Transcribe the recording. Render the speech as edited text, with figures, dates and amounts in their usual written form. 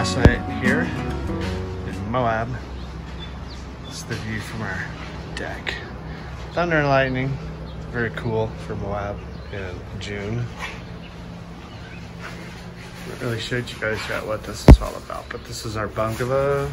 last night here in Moab. It's the view from our deck. Thunder and lightning, very cool for Moab in June. Not really sure you guys got what this is all about, but this is our bungalow.